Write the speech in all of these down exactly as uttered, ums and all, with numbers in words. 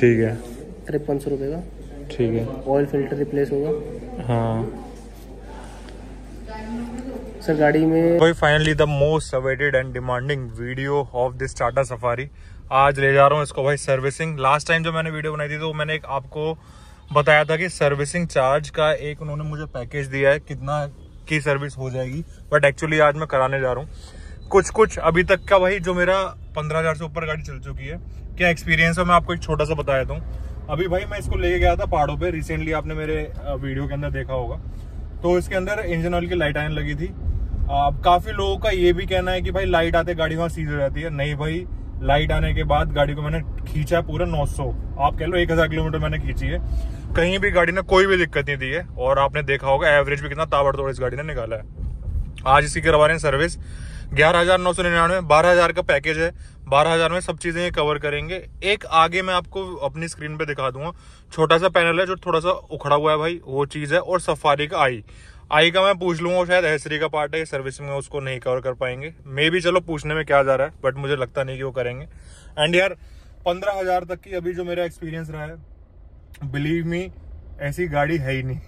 ठीक है, तिरपन सौ रुपये का। ठीक है, ऑयल फिल्टर रिप्लेस होगा। हाँ सर गाड़ी में भाई। Finally the most awaited and demanding video of this Tata Safari, आज ले जा रहा हूँ इसको भाई सर्विसिंग। लास्ट टाइम जो मैंने वीडियो बनाई थी तो मैंने एक आपको बताया था कि सर्विसिंग चार्ज का एक उन्होंने मुझे पैकेज दिया है कितना की सर्विस हो जाएगी, बट एक्चुअली आज मैं कराने जा रहा हूँ कुछ कुछ अभी तक का भाई जो मेरा पंद्रह हज़ार से ऊपर गाड़ी चल चुकी है क्या एक्सपीरियंस है। मैं आपको एक छोटा सा बताया था। अभी भाई मैं इसको लेके गया था पहाड़ों पे, रिसेंटली आपने मेरे वीडियो के अंदर देखा होगा। तो इसके अंदर इंजन ऑयल की लाइट आने लगी थी। अब काफ़ी लोगों का ये भी कहना है कि भाई लाइट आते गाड़ी वहाँ सीज हो जाती है। नहीं भाई, लाइट आने के बाद गाड़ी को मैंने खींचा पूरा नौ सौ, आप कह लो एक हज़ार किलोमीटर मैंने खींची है, कहीं भी गाड़ी ने कोई भी दिक्कत नहीं दी है। और आपने देखा होगा एवरेज भी कितना ताबड़तोड़ इस गाड़ी ने निकाला है। आज इसकी करवा रहे हैं सर्विस ग्यारह हज़ार नौ सौ निन्यानवे, बारह हज़ार का पैकेज है। बारह हज़ार में सब चीज़ें ये कवर करेंगे। एक आगे मैं आपको अपनी स्क्रीन पे दिखा दूंगा, छोटा सा पैनल है जो थोड़ा सा उखड़ा हुआ है भाई, वो चीज़ है। और सफारी का आई आई का मैं पूछ लूंगा, शायद एसरी का पार्ट है सर्विस में, उसको नहीं कवर कर पाएंगे मे भी। चलो पूछने में क्या जा रहा है, बट मुझे लगता नहीं कि वो करेंगे। एंड यार पंद्रह हज़ार तक की अभी जो मेरा एक्सपीरियंस रहा है, बिलीव मी ऐसी गाड़ी है ही नहीं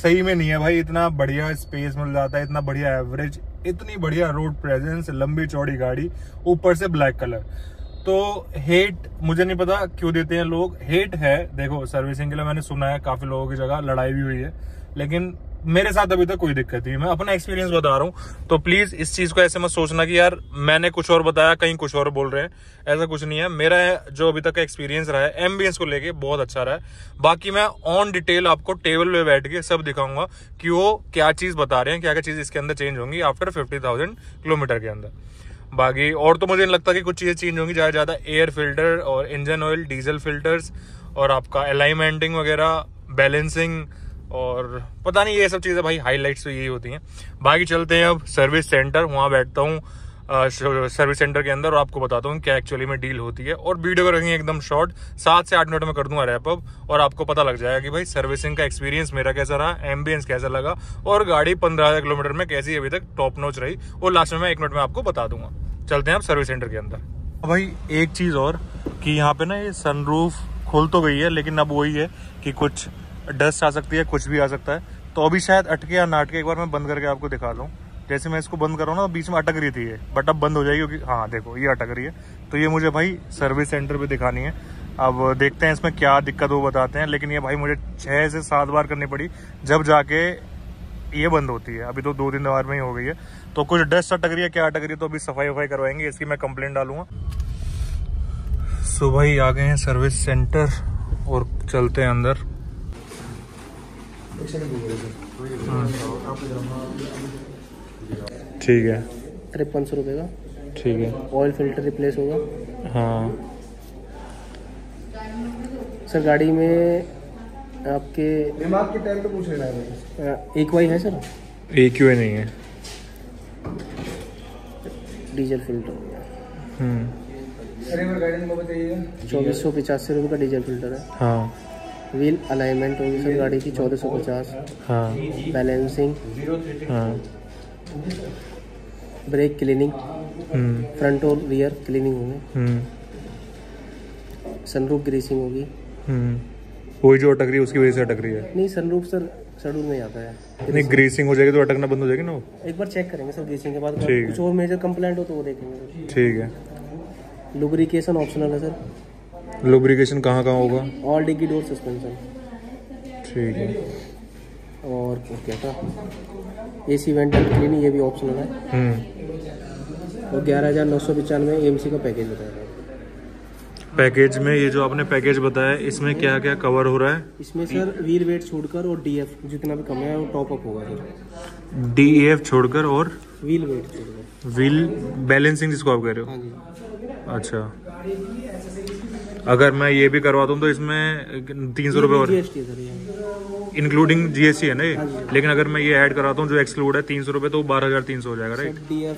सही में नहीं है भाई। इतना बढ़िया स्पेस मिल जाता है, इतना बढ़िया एवरेज, इतनी बढ़िया रोड प्रेजेंस, लंबी चौड़ी गाड़ी, ऊपर से ब्लैक कलर। तो हेट मुझे नहीं पता क्यों देते हैं लोग, हेट है। देखो सर्विसिंग के लिए मैंने सुना है काफ़ी लोगों की जगह लड़ाई भी हुई है, लेकिन मेरे साथ अभी तक कोई दिक्कत नहीं है। मैं अपना एक्सपीरियंस बता रहा हूँ, तो प्लीज़ इस चीज़ को ऐसे मत सोचना कि यार मैंने कुछ और बताया कहीं कुछ और बोल रहे हैं, ऐसा कुछ नहीं है। मेरा जो अभी तक का एक्सपीरियंस रहा है एम्बियंस को लेके बहुत अच्छा रहा है। बाकी मैं ऑन डिटेल आपको टेबल पे बैठ के सब दिखाऊंगा कि वो क्या चीज़ बता रहे हैं, क्या क्या चीज़ इसके अंदर चेंज होंगी आफ्टर फिफ्टी थाउजेंड किलोमीटर के अंदर। बाकी और तो मुझे नहीं लगता कि कुछ चीज़ें चेंज होंगी ज़्यादा ज़्यादा एयर फिल्टर और इंजन ऑयल, डीजल फिल्टर्स और आपका अलाइनमेंटिंग वगैरह, बैलेंसिंग और पता नहीं ये सब चीज़ें भाई हाइलाइट्स तो यही होती हैं। बाकी चलते हैं अब सर्विस सेंटर, वहाँ बैठता हूँ सर्विस सेंटर के अंदर और आपको बताता हूँ क्या एक्चुअली में डील होती है। और वीडियो करेंगे एकदम शॉर्ट, सात से आठ मिनट में कर दूंगा रैपअप और आपको पता लग जाएगा कि भाई सर्विसिंग का एक्सपीरियंस मेरा कैसा रहा, एम्बियंस कैसा लगा और गाड़ी पंद्रह हज़ार किलोमीटर में कैसी अभी तक टॉप नॉच रही। और लास्ट में मैं एक मिनट में आपको बता दूंगा। चलते हैं आप सर्विस सेंटर के अंदर। भाई एक चीज़ और कि यहाँ पर ना ये सनरूफ खुल तो गई है, लेकिन अब वही है कि कुछ डस्ट आ सकती है, कुछ भी आ सकता है। तो अभी शायद अटके या ना अटके, एक बार मैं बंद करके आपको दिखा दूँ। जैसे मैं इसको बंद कर रहा हूँ ना, बीच में अटक रही थी ये, बट अब बंद हो जाएगी क्योंकि हाँ देखो ये अटक रही है। तो ये मुझे भाई सर्विस सेंटर पे दिखानी है, अब देखते हैं इसमें क्या दिक्कत हो बताते हैं। लेकिन ये भाई मुझे छः से सात बार करनी पड़ी जब जाके ये बंद होती है। अभी तो दो तीन बार में ही हो गई है। तो कुछ डस्ट अटक रही है, क्या अटक रही है, तो अभी सफाई वफाई करवाएंगे, इसकी मैं कंप्लेंट डालूंगा। सो भाई आ गए हैं सर्विस सेंटर और चलते हैं अंदर। ठीक है, तिरपन सौ रुपये का। ठीक है, ऑयल फिल्टर रिप्लेस होगा। हाँ सर गाड़ी में आपके दिमाग के टाइम तो पूछ रहे हैं। एक वाई है सर, एक वाई नहीं है। डीजल फिल्टर हम्म चौबीस सौ पचास रुपये का डीजल फिल्टर है। हाँ व्हील अलाइनमेंट होगी सर गाड़ी की चौदह सौ पचास। हाँ बैलेंसिंग। हाँ ब्रेक क्लीनिंग, फ्रंट और रियर क्लीनिंग होंगे। सनरूफ ग्रीसिंग होगी। वही जो अटक रही है उसकी वजह से अटक रही है। नहीं सनरूफ सर शेड्यूल में आता है। नहीं ग्रीसिंग हो जाएगी तो अटकना बंद हो जाएगी ना वो। एक बार चेक करेंगे सर ग्रीसिंग के बाद, कुछ और मेजर कंप्लेंट हो तो वो देखेंगे। ठीक है, लुब्रिकेशन ऑप्शनल है सर। लुब्रिकेशन कहाँ कहाँ होगा? ऑल डिग्गी डोर सस्पेंशन। ठीक है, और क्या था एसी वेंट क्लीनिंग, ये भी ऑप्शनल है। और ग्यारह हज़ार नौ सौ पचानवे ए एम सी का पैकेज बताया। पैकेज में ये जो आपने पैकेज बताया इसमें क्या क्या कवर हो रहा है? इसमें सर वीर वेट छोड़कर और डीएफ जितना भी कम है वो टॉप अप होगा सर। डीएफ छोड़कर और व्हील वेट छोड़कर, व्हील बैलेंसिंग जिसको आप कह रहे हो। हाँ जी। अच्छा, अगर मैं ये भी करवा दूँ तो इसमें तीन सौ रुपये और इंक्लूडिंग जीएसटी है ना ये। हाँ जी। लेकिन अगर मैं ये ऐड कराता हूँ जो एक्सक्लूड है तीन सौ रुपये, तो बारह हज़ार तीन सौ हो जाएगा राइट। डीएफ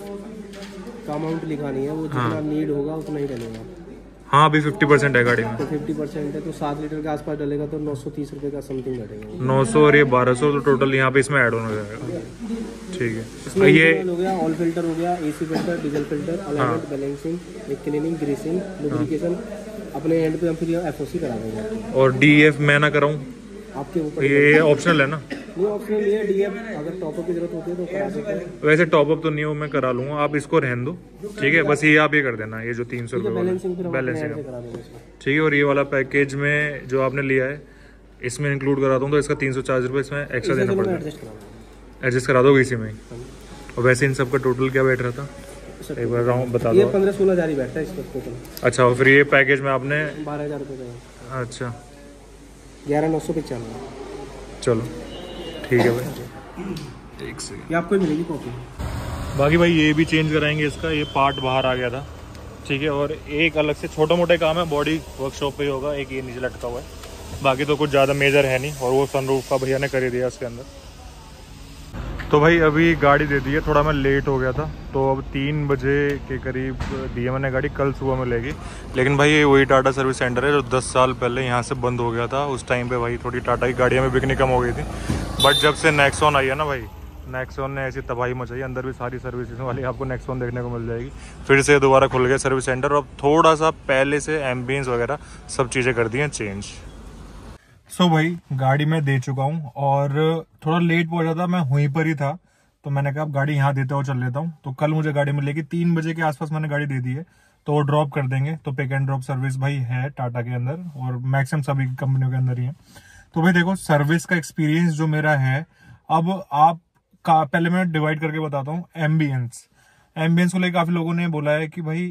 का अमाउंट लिखा नहीं है वो, जितना नीड होगा उतना ही डलेगा। हाँ अभी पचास परसेंट है गाड़ी में, तो पचास परसेंट है तो सात लीटर के आसपास डलेगा, तो नौ सौ तीस रुपये का समथिंग घटेगा। नौ सौ और ये बारह सौ, तो टोटल यहाँ पे इसमें ऐड होना जाएगा। ठीक है, इसमें ये हो गया ऑयल फिल्टर हो गया, AC filter, diesel filter, alignment, balancing, cleaning, greasing, lubrication, अपने एंड पे हम फिर एफओसी करा देंगे। और डीएफ मैं ना कराऊँ आपके ऊपर, ये ऑप्शनल है ना? ये ऑप्शनल है। डीएफ अगर टॉपअप की जरूरत होती है तो करा सकते हैं। वैसे टॉपअप तो नहीं हो, मैं करा लूँगा, आप इसको रहने दो ठीक है। बस ये आप ये कर देना, ये जो तीन सौ रुपये बैलेंसिंग ठीक है। और ये वाला पैकेज में जो आपने लिया है इसमें इंक्लूड कराता हूँ तो इसका तीन सौ चार रुपये इसमें एक्स्ट्रा देना पड़ेगा। एडजस्ट करा दोगे इसी में? और वैसे इन सब का टोटल क्या बैठ रहा था एक बार राउंड बता दो। ये पंद्रह सोलह हज़ार ही बैठता है इस पर टोटल। अच्छा, और फिर ये पैकेज में आपने बारह हज़ार रुपये का। अच्छा, ग्यारह नौ सौ पचानवे। चलो ठीक है भाई, एक सेकेंड, ये आपको ही मिलेगी कॉपी। बाकी भाई ये भी चेंज कराएंगे इसका, ये पार्ट बाहर आ गया था ठीक है। और एक अलग से छोटा मोटा काम है, बॉडी वर्कशॉप पे होगा, एक ये नीचे लटका हुआ है, बाकी तो कुछ ज़्यादा मेजर है नहीं। और वो सनरूफ का भैया ने कर दिया इसके अंदर। तो भाई अभी गाड़ी दे दी है, थोड़ा मैं लेट हो गया था तो अब तीन बजे के करीब दी है मैंने गाड़ी, कल सुबह मिलेगी। लेकिन भाई ये वही टाटा सर्विस सेंटर है जो दस साल पहले यहाँ से बंद हो गया था। उस टाइम पर भाई थोड़ी टाटा की गाड़ियाँ में बिकनी कम हो गई थी, बट जब से नेक्सॉन आई है ना भाई, नेक्सॉन ने ऐसी तबाही मचाई, अंदर भी सारी सर्विसेज वाली आपको नेक्सॉन देखने को मिल जाएगी। फिर से दोबारा खुल गया सर्विस सेंटर, और अब थोड़ा सा पहले से एम्बियंस वगैरह सब चीज़ें कर दी हैं चेंज। सो so भाई गाड़ी मैं दे चुका हूँ और थोड़ा लेट पहुँचा था, मैं वहीं पर ही था तो मैंने कहा अब गाड़ी यहाँ देते हुए चल लेता हूँ। तो कल मुझे गाड़ी मिलेगी तीन बजे के आसपास, मैंने गाड़ी दे दी है तो वो ड्रॉप कर देंगे। तो पिक एंड ड्रॉप सर्विस भाई है टाटा के अंदर और मैक्सिमम सभी कंपनियों के अंदर ही है। तो भाई देखो सर्विस का एक्सपीरियंस जो मेरा है, अब आप का पहले मैं डिवाइड करके बताता हूँ। एम्बियंस एम्बियंस को लेकर काफ़ी लोगों ने बोला है कि भाई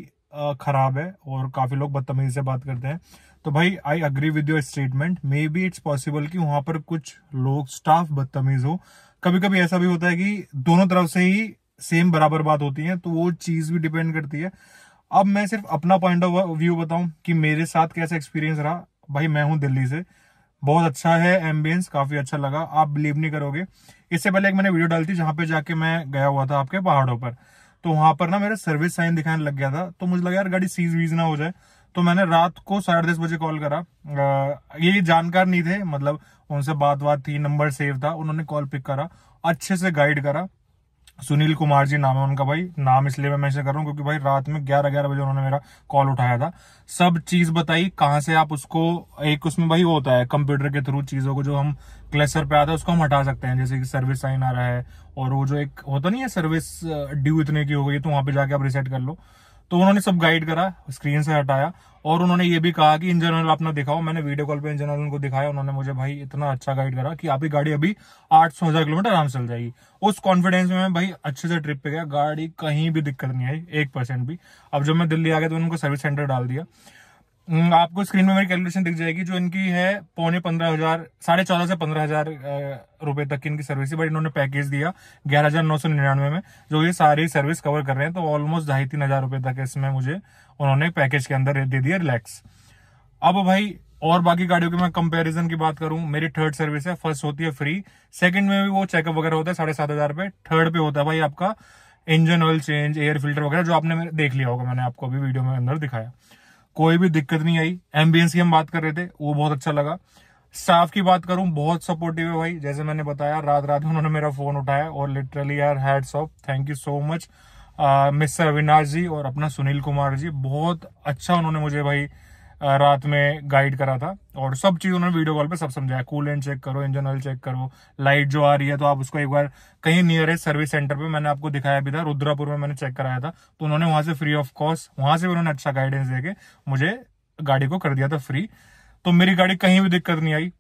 ख़राब है और काफ़ी लोग बदतमीजी से बात करते हैं, तो भाई I agree with your statement. Maybe it's possible कि वहाँ पर कुछ लोग स्टाफ बदतमीज हो, कभी कभी ऐसा भी होता है कि दोनों तरफ से ही सेम बराबर बात होती है, तो वो चीज़ भी डिपेंड करती है। अब मैं सिर्फ अपना पॉइंट ऑफ व्यू बताऊँ कि मेरे साथ कैसा एक्सपीरियंस रहा। भाई मैं हूँ दिल्ली से, बहुत अच्छा है एम्बियंस, काफ़ी अच्छा लगा, आप बिलीव नहीं करोगे। इससे पहले एक मैंने वीडियो डाली थी जहाँ पे जाके मैं गया हुआ था आपके पहाड़ों पर, तो वहाँ पर ना मेरा सर्विस साइन दिखाने लग गया था, तो मुझे लगा यार गाड़ी सीज वीज ना हो जाए। तो मैंने रात को साढ़े दस बजे कॉल करा, आ, ये जानकार नहीं थे, मतलब उनसे बात बात थी, नंबर सेव था, उन्होंने कॉल पिक करा, अच्छे से गाइड करा। सुनील कुमार जी नाम है उनका, भाई नाम इसलिए मैं मेंशन कर रहा हूँ क्योंकि भाई रात में ग्यारह ग्यारह बजे उन्होंने मेरा कॉल उठाया था, सब चीज़ बताई कहाँ से आप उसको, एक उसमें भाई वो होता है कंप्यूटर के थ्रू चीज़ों को जो हम क्लस्टर पे आता है उसको हम हटा सकते हैं, जैसे कि सर्विस साइन आ रहा है और वो जो एक होता नहीं है सर्विस ड्यू इतने की हो गई तो वहाँ पर जाके आप रिसेट कर लो। तो उन्होंने सब गाइड करा, स्क्रीन से हटाया, और उन्होंने ये भी कहा कि इन जनरल अपना दिखाओ। मैंने वीडियो कॉल पे इन जनरल उनको दिखाया, उन्होंने मुझे भाई इतना अच्छा गाइड करा कि आपकी गाड़ी अभी आठ सौ हजार किलोमीटर आराम चल जाएगी। उस कॉन्फिडेंस में मैं भाई अच्छे से ट्रिप पे गया, गाड़ी कहीं भी दिक्कत नहीं आई, एक परसेंट भी। अब जब मैं दिल्ली आ गया तो उनको सर्विस सेंटर डाल दिया, आपको स्क्रीन में मेरी कैलकुलेशन दिख जाएगी जो इनकी है, पौने पंद्रह हजार साढ़े चौदह से पंद्रह हजार रुपए तक की इनकी सर्विस है। बट इन्होंने पैकेज दिया ग्यारह हजार नौ सौ निन्यानवे में जो ये सारी सर्विस कवर कर रहे हैं, तो ऑलमोस्ट ढाई तीन हजार रुपए तक इसमें मुझे उन्होंने पैकेज के अंदर दे दिया रिलैक्स। अब भाई और बाकी गाड़ियों की मैं कंपैरिजन की बात करूं, मेरी थर्ड सर्विस है, फर्स्ट होती है फ्री, सेकंड में भी वो चेकअप वगैरह होता है साढ़े सात हजार पे, थर्ड पे होता है भाई आपका engine oil change, air filter वगैरह जो आपने देख लिया होगा, मैंने आपको अभी वीडियो में अंदर दिखाया। कोई भी दिक्कत नहीं आई। एम्बियंस की हम बात कर रहे थे, वो बहुत अच्छा लगा। स्टाफ की बात करूं, बहुत सपोर्टिव है भाई, जैसे मैंने बताया रात रात में उन्होंने मेरा फोन उठाया और लिटरली यार hats off, thank you so much mister Vinash ji और अपना सुनील कुमार जी, बहुत अच्छा उन्होंने मुझे भाई रात में गाइड करा था और सब चीज़ उन्होंने वीडियो कॉल पे सब समझाया, कूलेंट चेक करो, इंजन ऑयल चेक करो, लाइट जो आ रही है तो आप उसको एक बार कहीं नियरेस्ट सर्विस सेंटर पे, मैंने आपको दिखाया भी था रुद्रपुर में मैंने चेक कराया था, तो उन्होंने वहाँ से फ्री ऑफ कॉस्ट, वहाँ से भी उन्होंने अच्छा गाइडेंस देके मुझे गाड़ी को कर दिया था फ्री। तो मेरी गाड़ी कहीं भी दिक्कत नहीं आई,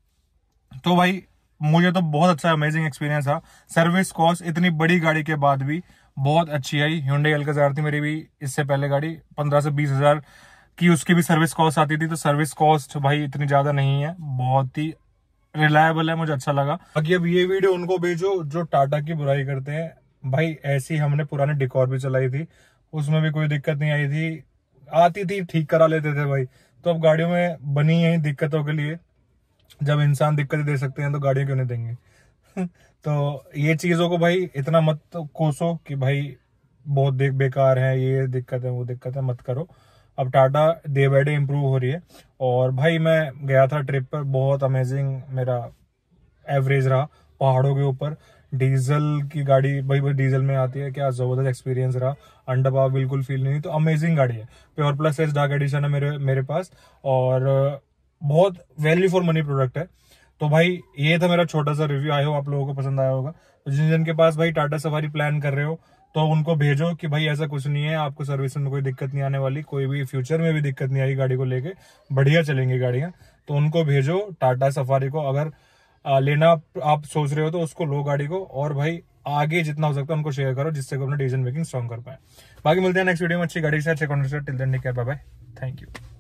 तो भाई मुझे तो बहुत अच्छा अमेजिंग एक्सपीरियंस था। सर्विस कॉस्ट इतनी बड़ी गाड़ी के बाद भी बहुत अच्छी आई। Hyundai Alcazar थी मेरी भी, इससे पहले गाड़ी पंद्रह से बीस हज़ार की उसकी भी सर्विस कॉस्ट आती थी, तो सर्विस कॉस्ट भाई इतनी ज़्यादा नहीं है, बहुत ही रिलायबल है, मुझे अच्छा लगा। बाकी अब ये वीडियो उनको भेजो जो टाटा की बुराई करते हैं। भाई ऐसी हमने पुराने डिकॉर भी चलाई थी, उसमें भी कोई दिक्कत नहीं आई थी, आती थी ठीक करा लेते थे भाई। तो अब गाड़ियों में बनी है दिक्कतों के लिए, जब इंसान दिक्कतें दे सकते हैं तो गाड़ियाँ क्यों नहीं देंगे। तो ये चीज़ों को भाई इतना मत कोसो कि भाई बहुत देख बेकार है, ये दिक्कत है, वो दिक्कत है, मत करो। अब Tata day by day improve हो रही है। और भाई मैं गया था ट्रिप पर, बहुत अमेजिंग मेरा एवरेज रहा, पहाड़ों के ऊपर डीजल की गाड़ी भाई भाई डीजल में आती है, क्या जबरदस्त एक्सपीरियंस रहा, अंडर पावर बिल्कुल फील नहीं, तो अमेजिंग गाड़ी है। Pure plus S dark edition है मेरे मेरे पास और बहुत वैल्यू फॉर मनी प्रोडक्ट है। तो भाई ये था मेरा छोटा सा रिव्यू, आई होप आप लोगों को पसंद आया होगा। तो जिन जिन के पास भाई टाटा सफारी प्लान कर रहे हो तो उनको भेजो कि भाई ऐसा कुछ नहीं है, आपको सर्विस में कोई दिक्कत नहीं आने वाली, कोई भी फ्यूचर में भी दिक्कत नहीं आई गाड़ी को लेके, बढ़िया चलेंगी गाड़ियाँ। तो उनको भेजो टाटा सफारी को, अगर लेना आप सोच रहे हो तो उसको लो गाड़ी को, और भाई आगे जितना हो सकता है उनको शेयर करो जिससे कि अपना डिसीजन मेकिंग स्ट्रॉन्ग कर पाए। बाकी मिलते हैं नेक्स्ट वीडियो में अच्छी गाड़ी से अच्छे कॉन्टेंट से। Till then take care, bye bye, thank you.